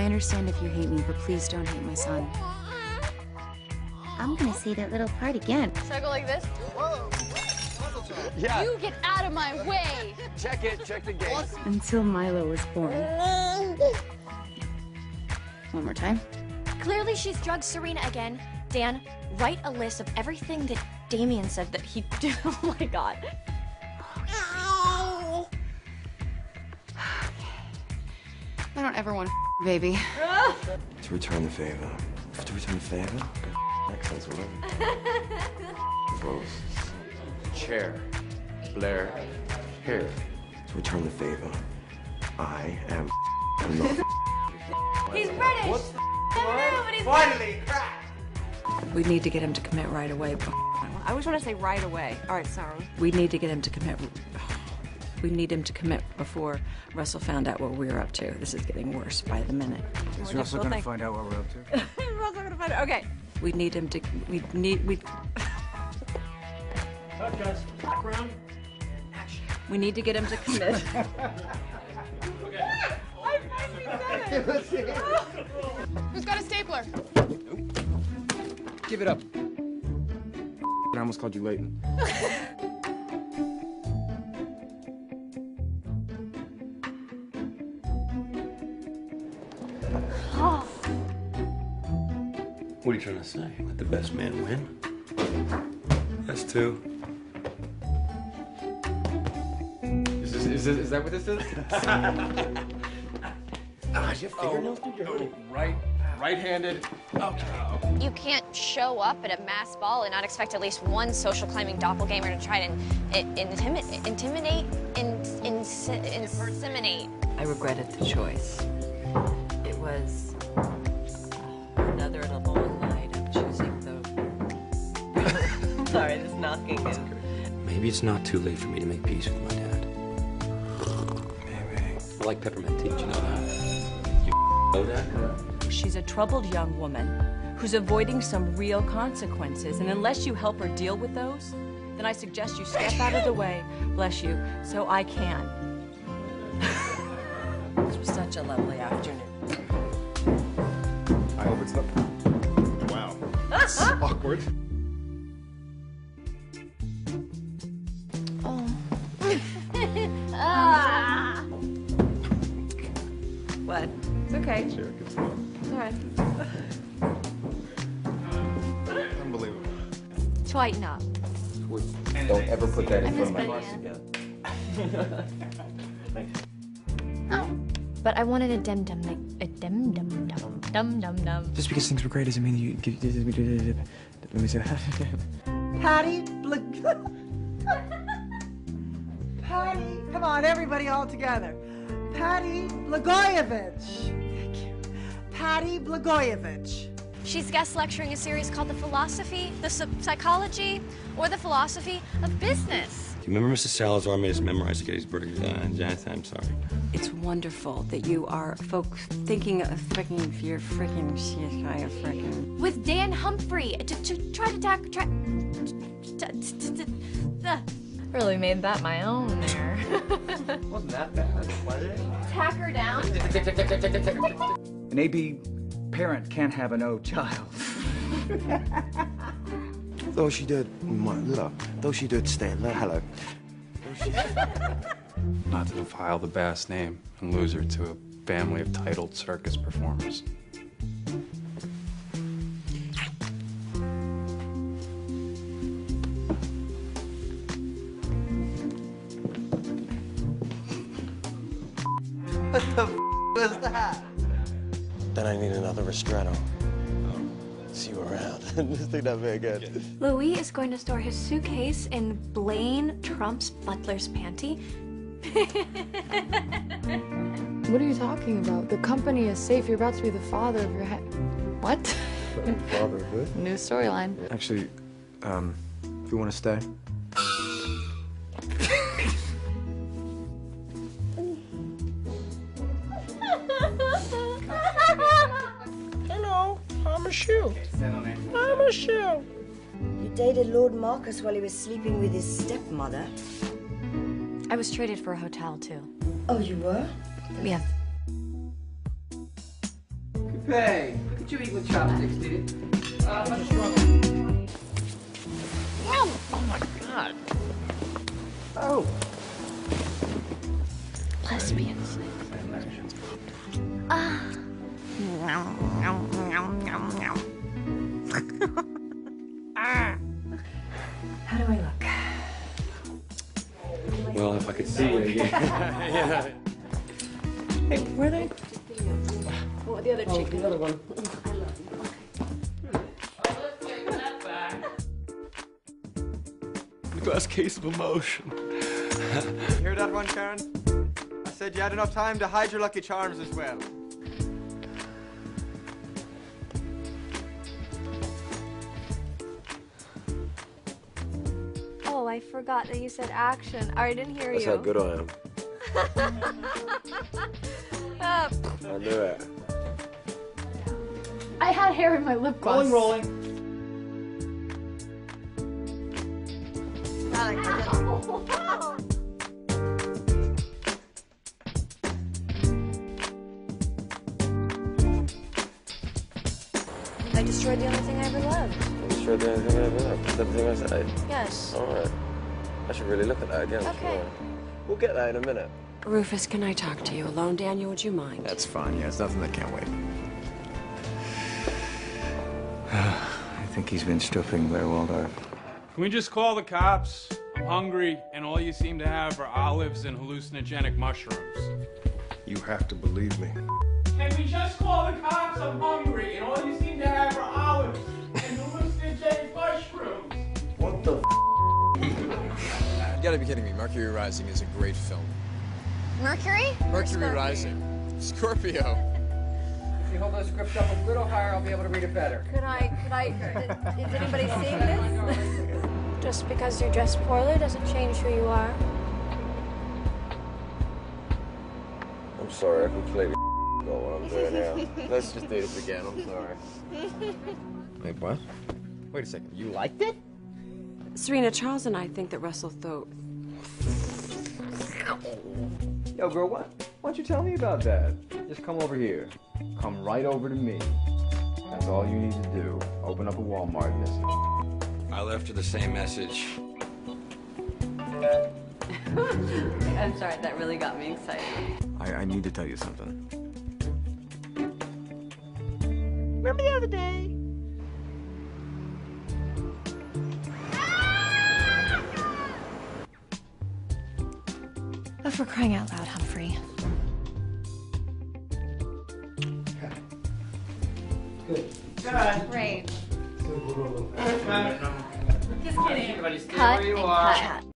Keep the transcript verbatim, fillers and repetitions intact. I understand if you hate me, but please don't hate my son. I'm gonna see that little part again. Should I go like this? Whoa. Yeah. You get out of my way! Check it, check the gate. Until Milo was born. One more time. Clearly she's drugged Serena again. Dan, write a list of everything that Damien said that he did. Oh my god. Oh, I don't ever want a baby. To return the favor. To return the favor? Accents, whatever. Chair, Blair, here. To return the favor, I am alone. He's British! What the what? He's finally cracked! We need to get him to commit right away. I always want to say right away. All right, sorry. We need to get him to commit. We need him to commit before Russell found out what we were up to. This is getting worse by the minute. Is Russell going to find out what we're up to? Is Russell going to find out? Okay. We need him to. We need. We. Cut, guys. Background. Action. We need to get him to commit. Okay. I finally said it. Who's got a stapler? Nope. Give it up. I almost called you Leighton. Oh. What are you trying to say? Let the best man win? That's two. Is, this, is, this, is that what this is? Ah, your fingernails oh, did your oh, right, right-handed. Okay. Oh. You can't show up at a mass ball and not expect at least one social climbing doppelganger to try to in, in, intimi intimidate, in, in, in, inseminate. I regretted the choice. It was another long night of choosing the. Sorry, this knocking is. Maybe it's not too late for me to make peace with my dad. Maybe. I like peppermint tea, you know that? She's a troubled young woman who's avoiding some real consequences, and unless you help her deal with those, then I suggest you step out of the way, bless you, so I can. This was such a lovely afternoon. I hope it's not. Wow. That's awkward. Oh. Ah. What? It's okay. Sure, good stuff. All right. Unbelievable. Tighten up. Don't ever put that in front of my boss again. Oh. But I wanted a dem dum like a dem dum dum dum dum dum. Just because things were great doesn't mean you. Let me say that. Patti Blagojevich. Patti, come on, everybody, all together. Patti Blagojevich. Patti Blagojevich. She's guest lecturing a series called The Philosophy, The Psychology, or The Philosophy of Business. Do you remember Missus Salazar made us memorize Gettysburg? Uh, Janet, I'm sorry. It's wonderful that you are folk thinking of freaking your freaking C S I of freaking. With Dan Humphrey to, to try to tack. Try, really made that my own there. Wasn't that bad? Was it? Tack her down. An A B parent can't have an O child. Though she did, my love. Though she did stand. Hello. Not to defile the Bass name and lose her to a family of titled circus performers. What the f was that? Then I need another ristretto. Oh. See you around. This thing not very good. Louis is going to store his suitcase in Blaine Trump's butler's panty. What are you talking about? The company is safe. You're about to be the father of your head. What? Father of what? New storyline. Actually, um, if you want to stay. I'm a shoe. I'm a shoe. You dated Lord Marcus while he was sleeping with his stepmother. I was traded for a hotel, too. Oh, you were? Yeah. buffet. Look at you eating with chopsticks, dude. Uh, much stronger. Whoa! Oh my god. Oh. Lesbians. Ah. Ah. How do I look? Well, if I could see it again. Yeah. Hey, where are they? Oh, the other oh, chicken. The other one. I love you. Okay. Oh, let's take that back. The glass case of emotion. You hear that one, Karen? I said you had enough time to hide your lucky charms as well. Oh, I forgot that you said action. I didn't hear That's you. That's how good I am. Up. I knew it. I had hair in my lip gloss. Rolling, rolling. Alex, ow. I destroyed the only thing I ever loved. I destroyed the only thing I ever loved. Is that the thing I said? Yes. All right. I should really look at that again. Okay. We'll get that in a minute. Rufus, can I talk to you alone? Daniel, would you mind? That's fine. Yeah, it's nothing that can't wait. I think he's been stripping Werewald art. Can we just call the cops? I'm hungry, and all you seem to have are olives and hallucinogenic mushrooms. You have to believe me. Can we just call the cops? I'm hungry, and all you seem to have are olives and hallucinogenic mushrooms. What the f***? You gotta be kidding me. Mercury Rising is a great film. Mercury? Mercury Rising. Scorpio. If you hold the script up a little higher, I'll be able to read it better. Could I, could I, okay. Is anybody seeing this? Just because you're dressed poorly doesn't change who you are. I'm sorry, I completely got what I'm doing now. Let's just do this again, I'm sorry. Wait, what? Wait a second, you liked it? Serena, Charles and I think that Russell thought... Yo, girl, what? Why don't you tell me about that? Just come over here. Come right over to me. That's all you need to do. Open up a Walmart and this. I left her the same message. I'm sorry, that really got me excited. I, I need to tell you something. Remember the other day? But for crying out loud, Humphrey. Good. Good. Great. Just kidding. Everybody stay where you are. Cut.